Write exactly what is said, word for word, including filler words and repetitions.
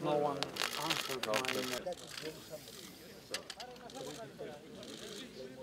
No one answered my